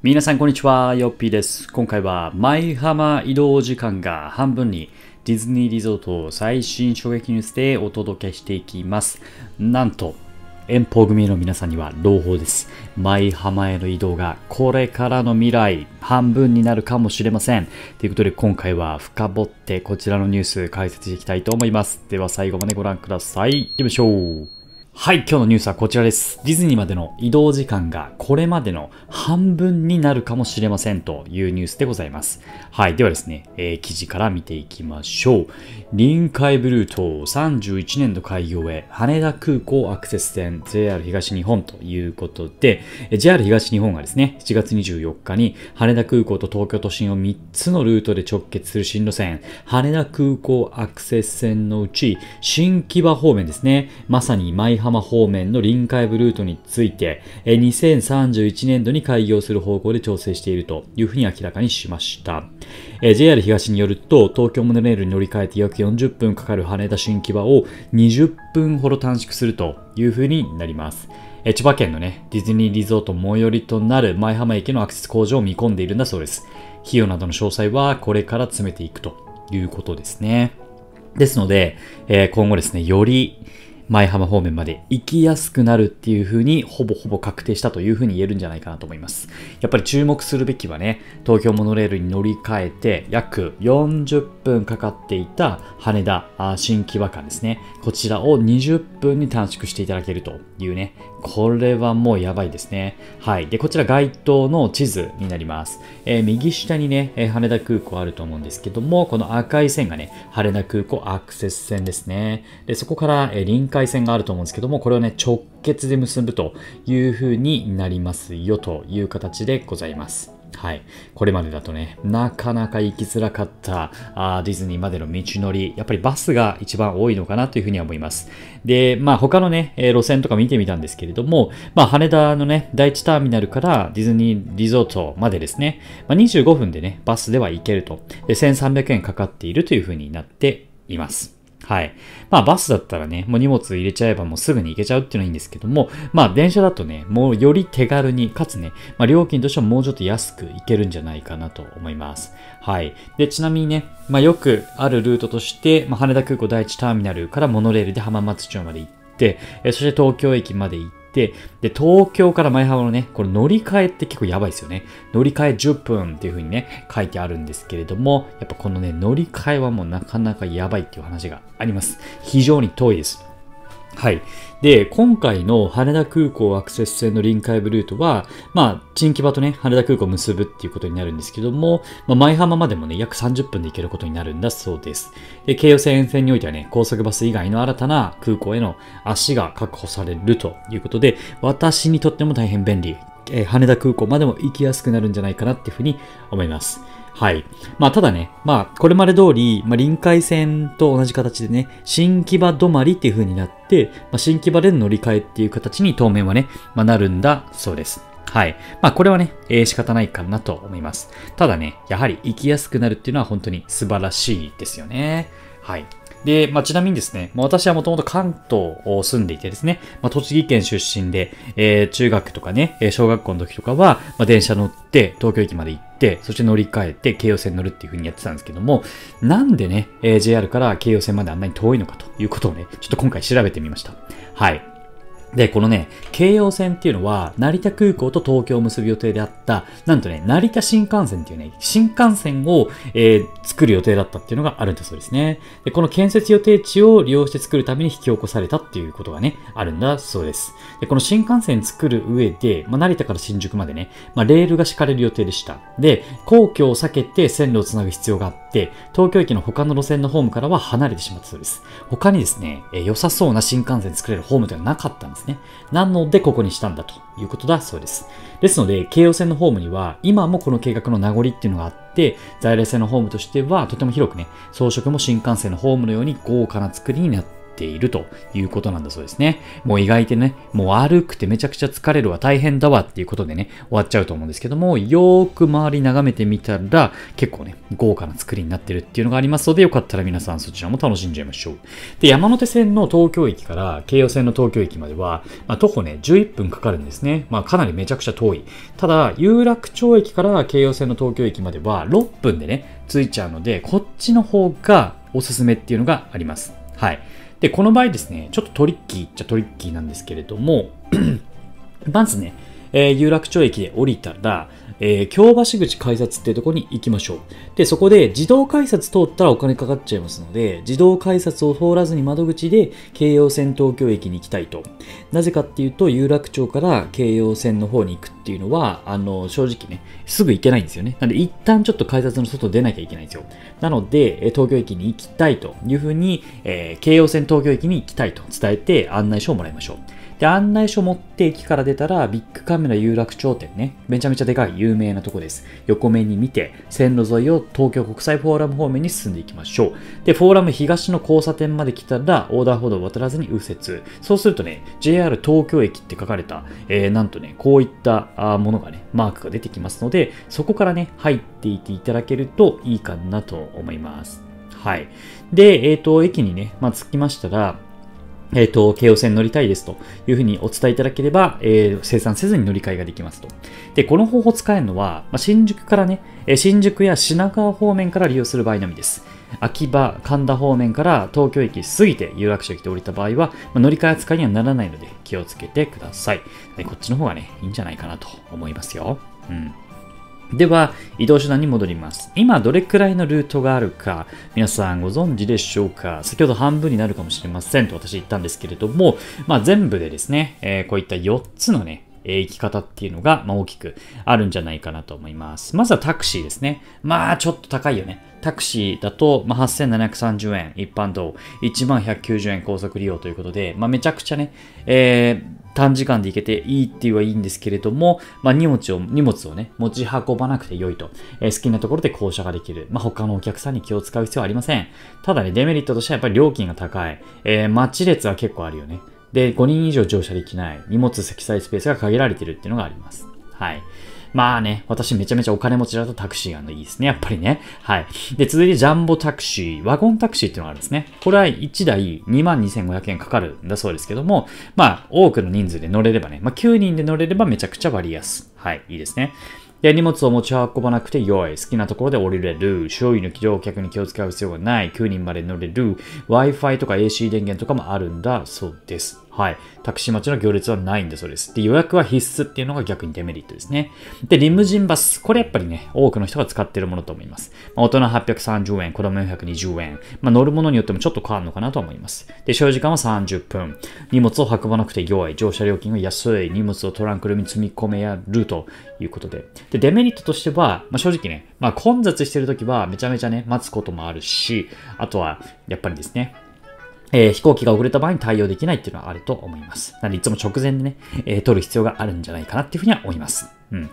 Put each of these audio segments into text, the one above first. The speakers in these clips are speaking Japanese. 皆さんこんにちは、ヨッピーです。今回は舞浜移動時間が半分にディズニーリゾート最新衝撃ニュースでお届けしていきます。なんと、遠方組の皆さんには朗報です。舞浜への移動がこれからの未来半分になるかもしれません。ということで今回は深掘ってこちらのニュース解説していきたいと思います。では最後までご覧ください。行きましょう。はい、今日のニュースはこちらです。ディズニーまでの移動時間がこれまでの半分になるかもしれませんというニュースでございます。はい、ではですね、記事から見ていきましょう。臨海ブルー島31年度開業へ羽田空港アクセス線 JR 東日本ということで、JR 東日本がですね、7月24日に羽田空港と東京都心を3つのルートで直結する新路線、羽田空港アクセス線のうち新木場方面ですね、まさに舞浜方面の臨海部ルートについて2031年度に開業する方向で調整しているというふうに明らかにしました。 JR 東によると東京モノレールに乗り換えて約40分かかる羽田新木場を20分ほど短縮するというふうになります。千葉県のねディズニーリゾート最寄りとなる舞浜駅のアクセス向上を見込んでいるんだそうです。費用などの詳細はこれから詰めていくということですね。ですので今後ですねより舞浜方面まで行きやすくなるっていう風にほぼ確定したという風に言えるんじゃないかなと思います。やっぱり注目するべきはね、東京モノレールに乗り換えて約40分かかっていた羽田新木場間ですね。こちらを20分に短縮していただけるというね。これはもうやばいですね。はい。で、こちら街頭の地図になります。右下にね、羽田空港あると思うんですけども、この赤い線がね、羽田空港アクセス線ですね。で、そこから臨海線があると思うんですけども、これをね直結で結ぶという風になりますよという形でございます。はい。これまでだとね、なかなか行きづらかったディズニーまでの道のり、やっぱりバスが一番多いのかなというふうには思います。で、まあ他のね、路線とか見てみたんですけれども、まあ羽田のね、第一ターミナルからディズニーリゾートまでですね、まあ、25分でね、バスでは行けると。で、1300円かかっているというふうになっています。はい。まあバスだったらね、もう荷物入れちゃえばもうすぐに行けちゃうっていうのはいいんですけども、まあ電車だとね、もうより手軽に、かつね、まあ料金としてはもうちょっと安く行けるんじゃないかなと思います。はい。で、ちなみにね、まあよくあるルートとして、まあ、羽田空港第一ターミナルからモノレールで浜松町まで行って、そして東京駅まで行って、で、東京から舞浜のね、これ乗り換えって結構やばいですよね。乗り換え10分っていう風にね、書いてあるんですけれども、やっぱこのね、乗り換えはもうなかなかやばいっていう話があります。非常に遠いです。はい。で、今回の羽田空港アクセス線の臨海部ルートは、まあ、新木場とね、羽田空港を結ぶっていうことになるんですけども、まあ、舞浜までもね、約30分で行けることになるんだそうです。で、京葉線沿線においてはね、高速バス以外の新たな空港への足が確保されるということで、私にとっても大変便利。羽田空港までも行きやすくなるんじゃないかなっていうふうに思います。はい。まあ、ただね、まあ、これまで通り、まあ、臨海線と同じ形でね、新木場止まりっていう風になって、まあ、新木場で乗り換えっていう形に当面はね、まあ、なるんだそうです。はい。まあ、これはね、仕方ないかなと思います。ただね、やはり行きやすくなるっていうのは本当に素晴らしいですよね。はい。で、まあ、ちなみにですね、まあ、私はもともと関東を住んでいてですね、まあ、栃木県出身で、中学とかね、小学校の時とかは、まあ、電車乗って東京駅まで行って、そして乗り換えて京葉線乗るっていう風にやってたんですけども、なんでね、JR から京葉線まであんなに遠いのかということをね、ちょっと今回調べてみました。はい。で、このね、京葉線っていうのは、成田空港と東京を結ぶ予定であった、なんとね、成田新幹線っていうね、新幹線を、作る予定だったっていうのがあるんだそうですね。で、この建設予定地を利用して作るために引き起こされたっていうことがね、あるんだそうです。で、この新幹線作る上で、まあ、成田から新宿までね、まあ、レールが敷かれる予定でした。で、皇居を避けて線路をつなぐ必要があって、東京駅の他の路線のホームからは離れてしまったそうです。他にですね、良さそうな新幹線作れるホームというのはなかったんです。なので、ここにしたんだということだそうです。ですので、京葉線のホームには、今もこの計画の名残っていうのがあって、在来線のホームとしては、とても広くね、装飾も新幹線のホームのように豪華な作りになってっているということなんだそうですね。もう意外でね、もう歩くってめちゃくちゃ疲れるわ、大変だわっていうことでね、終わっちゃうと思うんですけども、よーく周り眺めてみたら、結構ね、豪華な作りになってるっていうのがありますので、よかったら皆さんそちらも楽しんじゃいましょう。で、山手線の東京駅から京葉線の東京駅までは、徒歩ね、11分かかるんですね。かなりめちゃくちゃ遠い。ただ、有楽町駅から京葉線の東京駅までは6分でね、着いちゃうので、こっちの方がおすすめっていうのがあります。はい。で、この場合ですね、ちょっとトリッキーっちゃトリッキーなんですけれども、まずね、有楽町駅で降りたら、京橋口改札っていうところに行きましょう。で、そこで自動改札通ったらお金かかっちゃいますので、自動改札を通らずに窓口で京葉線東京駅に行きたいと。なぜかっていうと、有楽町から京葉線の方に行くっていうのは、正直ね、すぐ行けないんですよね。なので、一旦ちょっと改札の外出なきゃいけないんですよ。なので、東京駅に行きたいというふうに、京葉線東京駅に行きたいと伝えて案内書をもらいましょう。で、案内書持って駅から出たら、ビッグカメラ有楽町店ね、めちゃめちゃでかい有名なとこです。横目に見て、線路沿いを東京国際フォーラム方面に進んでいきましょう。で、フォーラム東の交差点まで来たら、横断歩道を渡らずに右折。そうするとね、JR 東京駅って書かれた、なんとね、こういったものがね、マークが出てきますので、そこからね、入っていっていただけるといいかなと思います。はい。で、駅にね、着きましたら、京王線乗りたいですというふうにお伝えいただければ、生産せずに乗り換えができますと。で、この方法を使えるのは、新宿からね、新宿や品川方面から利用する場合のみです。秋葉、神田方面から東京駅過ぎて有楽町駅で降りた場合は、乗り換え扱いにはならないので気をつけてください。で、こっちの方がね、いいんじゃないかなと思いますよ。うん。では、移動手段に戻ります。今、どれくらいのルートがあるか、皆さんご存知でしょうか？先ほど半分になるかもしれませんと私言ったんですけれども、全部でですね、こういった4つのね、行き方っていうのが、大きくあるんじゃないかなと思います。まずはタクシーですね。ちょっと高いよね。タクシーだと、8730円、一般道、1190円高速利用ということで、めちゃくちゃね、短時間で行けていいっていうはいいんですけれども、荷物をね、持ち運ばなくて良いと。好きなところで降車ができる。他のお客さんに気を使う必要はありません。ただね、デメリットとしてはやっぱり料金が高い。待ち列は結構あるよね。で、5人以上乗車できない。荷物積載スペースが限られてるっていうのがあります。はい。私めちゃめちゃお金持ちだとタクシーがいいですね。やっぱりね。はい。で、続いてジャンボタクシー、ワゴンタクシーっていうのがあるんですね。これは1台 22,500 円かかるんだそうですけども、多くの人数で乗れればね、9人で乗れればめちゃくちゃ割安。はい、いいですね。で、荷物を持ち運ばなくて良い。好きなところで降りれる。周囲の乗客に気を使う必要がない。9人まで乗れる。Wi-Fi とか AC 電源とかもあるんだそうです。はい。タクシー待ちの行列はないんだそうです。で、予約は必須っていうのが逆にデメリットですね。で、リムジンバス。これやっぱりね、多くの人が使っているものと思います。大人830円、子供420円。乗るものによってもちょっと変わるのかなと思います。で、所要時間は30分。荷物を運ばなくて良い。乗車料金は安い。荷物をトランクルに積み込めやるということで。で、デメリットとしては、正直ね、混雑してるときはめちゃめちゃね、待つこともあるし、あとは、やっぱりですね、飛行機が遅れた場合に対応できないっていうのはあると思います。なのでいつも直前でね、取る必要があるんじゃないかなっていうふうには思います。うん。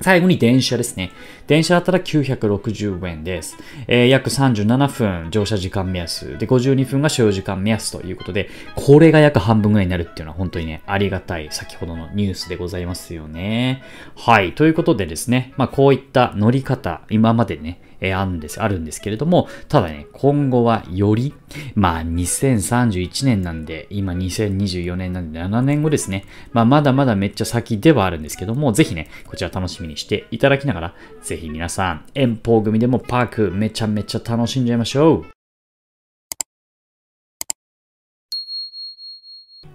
最後に電車ですね。電車だったら960円です。約37分乗車時間目安。で、52分が所要時間目安ということで、これが約半分ぐらいになるっていうのは本当にね、ありがたい先ほどのニュースでございますよね。はい。ということでですね、こういった乗り方、今までね、あるんですけれども、ただね、今後はより、2031年なんで、今2024年なんで7年後ですね。まだまだめっちゃ先ではあるんですけども、ぜひね、こちら楽しみにしていただきながら、ぜひ皆さん、遠方組でもパークめちゃめちゃ楽しんじゃいましょう。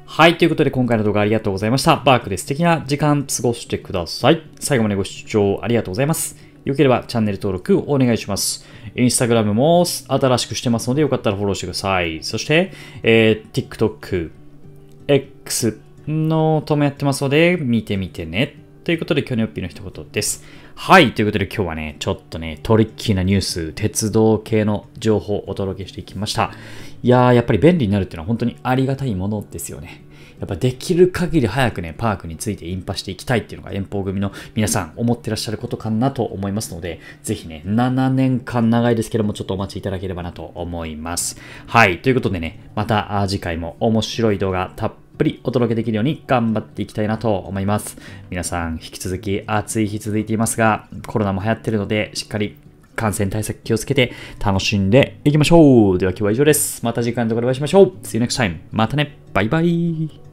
はい。ということで、今回の動画ありがとうございました。パークで素敵な時間過ごしてください。最後までご視聴ありがとうございます。良ければチャンネル登録お願いします。インスタグラムも新しくしてますので、よかったらフォローしてください。そして、TikTok、X のともやってますので、見てみてね。ということで、今日のよっぴーの一言です。はい。ということで、今日はね、ちょっとね、トリッキーなニュース、鉄道系の情報をお届けしていきました。やっぱり便利になるっていうのは本当にありがたいものですよね。やっぱできる限り早くね、パークについてインパしていきたいっていうのが遠方組の皆さん思ってらっしゃることかなと思いますので、ぜひね、7年間長いですけども、ちょっとお待ちいただければなと思います。はい、ということでね、また次回も面白い動画たっぷりお届けできるように頑張っていきたいなと思います。皆さん、引き続き暑い日続いていますが、コロナも流行ってるので、しっかり感染対策気をつけて楽しんでいきましょう。では今日は以上です。また次回の動画でお会いしましょう。See you next time. またね。バイバイ。